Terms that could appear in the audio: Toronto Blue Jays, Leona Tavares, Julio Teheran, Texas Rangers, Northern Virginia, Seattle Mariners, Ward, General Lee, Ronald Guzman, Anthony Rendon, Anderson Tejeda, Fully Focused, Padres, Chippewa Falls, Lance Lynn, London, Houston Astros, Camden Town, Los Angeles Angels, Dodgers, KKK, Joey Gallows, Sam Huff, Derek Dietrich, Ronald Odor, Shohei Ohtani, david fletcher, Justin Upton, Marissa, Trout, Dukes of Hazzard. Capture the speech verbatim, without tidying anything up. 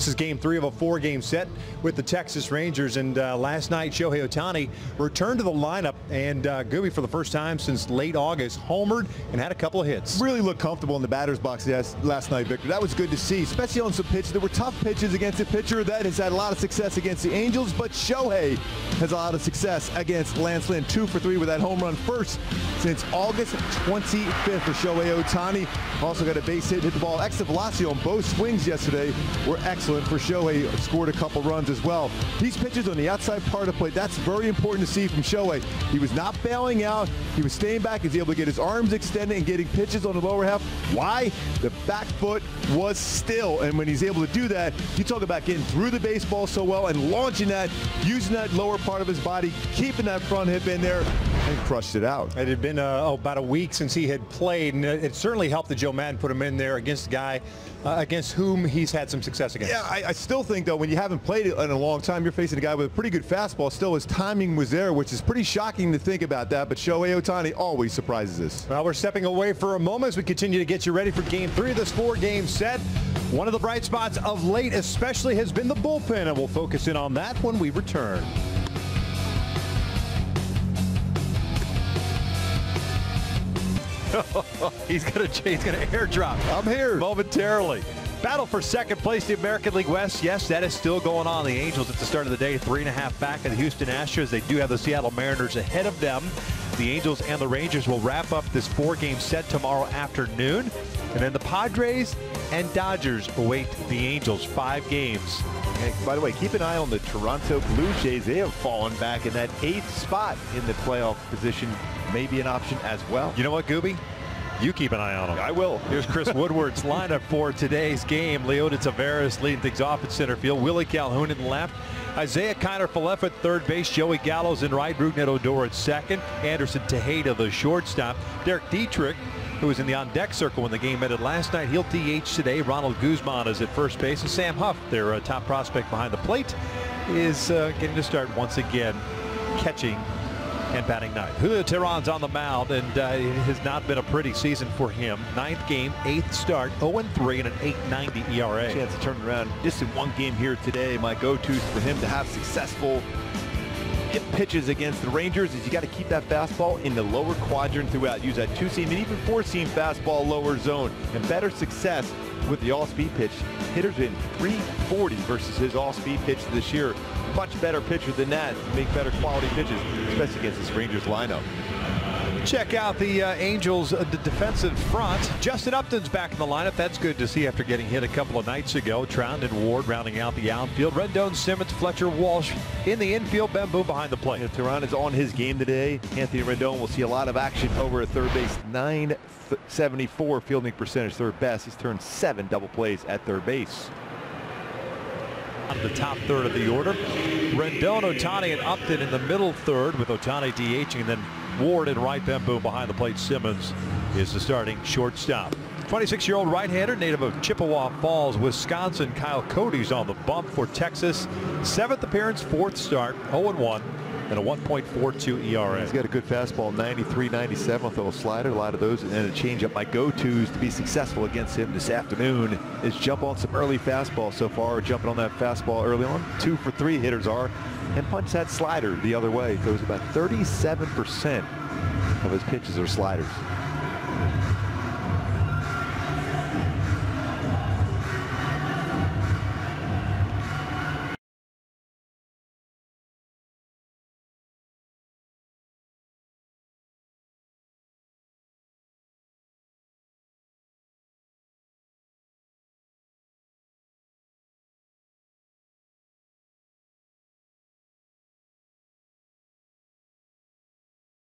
This is game three of a four-game set with the Texas Rangers. And uh, last night, Shohei Ohtani returned to the lineup, and uh, Gooby, for the first time since late August, homered and had a couple of hits. Really looked comfortable in the batter's box yes, last night, Victor. That was good to see, especially on some pitches. There were tough pitches against a pitcher that has had a lot of success against the Angels, but Shohei has a lot of success against Lance Lynn. Two for three with that home run, first since August twenty-fifth for Shohei Ohtani. Also got a base hit, hit the ball. Exit velocity on both swings yesterday were excellent for Shohei. Scored a couple runs as well. These pitches on the outside part of the plate, that's very important to see from Shohei. He was not bailing out. He was staying back. He was able to get his arms extended and getting pitches on the lower half. Why? The back foot was still. And when he's able to do that, you talk about getting through the baseball so well and launching that, using that lower part of his body, keeping that front hip in there, and crushed it out. It had been uh, oh, about a week since he had played, and it certainly helped that Joe Madden put him in there against the guy uh, against whom he's had some success against. Yeah, I, I still think, though, when you haven't played it in a long time, you're facing a guy with a pretty good fastball. Still, his timing was there, which is pretty shocking to think about that, but Shohei Ohtani always surprises us. Well, we're stepping away for a moment as we continue to get you ready for game three of this four-game set. One of the bright spots of late especially has been the bullpen, and we'll focus in on that when we return. he's gonna he's gonna airdrop. I'm here momentarily. Battle for second place, the American League West. Yes, that is still going on. The Angels at the start of the day, three and a half back of the Houston Astros. They do have the Seattle Mariners ahead of them. The Angels and the Rangers will wrap up this four-game set tomorrow afternoon, and then the Padres and Dodgers await the Angels. Five games. And by the way, keep an eye on the Toronto Blue Jays. They have fallen back in that eighth spot in the playoff position. May be an option as well. You know what, Gooby? You keep an eye on him. I will. Here's Chris Woodward's lineup for today's game. Leona Tavares leading things off at center field. Willie Calhoun in left. Isaiah Kiner-Falefa at third base. Joey Gallows in right. Ronald Odor at second. Anderson Tejeda, the shortstop. Derek Dietrich, who was in the on-deck circle when the game ended last night, he'll D H today. Ronald Guzman is at first base. And Sam Huff, their uh, top prospect behind the plate, is uh, getting to start once again catching and batting ninth. Julio Teheran's on the mound, and uh, it has not been a pretty season for him. Ninth game, eighth start, oh and three, and an eight ninety E R A. Chance to turn around just in one game here today. My go-to's for him to have successful hit pitches against the Rangers is you got to keep that fastball in the lower quadrant throughout. Use that two-seam and even four-seam fastball lower zone, and better success with the all-speed pitch. Hitters in three forty versus his all-speed pitch this year. Much better pitcher than that to make better quality pitches, especially against this Rangers lineup. Check out the uh, Angels' uh, the defensive front. Justin Upton's back in the lineup. That's good to see after getting hit a couple of nights ago. Trout and Ward rounding out the outfield. Rendon, Simmons, Fletcher, Walsh in the infield. Bamboo behind the plate. If Tehran is on his game today, Anthony Rendon will see a lot of action over at third base. nine seventy-four fielding percentage, third best. He's turned seven double plays at third base. The top third of the order. Rendon, Ohtani, and Upton in the middle third with Ohtani DHing, and then Ward and right. Bamboo behind the plate. Simmons is the starting shortstop. twenty-six-year-old right-hander, native of Chippewa Falls, Wisconsin. Kyle Cody's on the bump for Texas. Seventh appearance, fourth start, oh and one, and a one point four two E R A. He's got a good fastball, ninety-three ninety-seven, with a little slider, a lot of those, and then a changeup. My go-tos to be successful against him this afternoon is jump on some early fastball so far, jumping on that fastball early on. Two for three hitters are, and punch that slider the other way. Throws about thirty-seven percent of his pitches are sliders.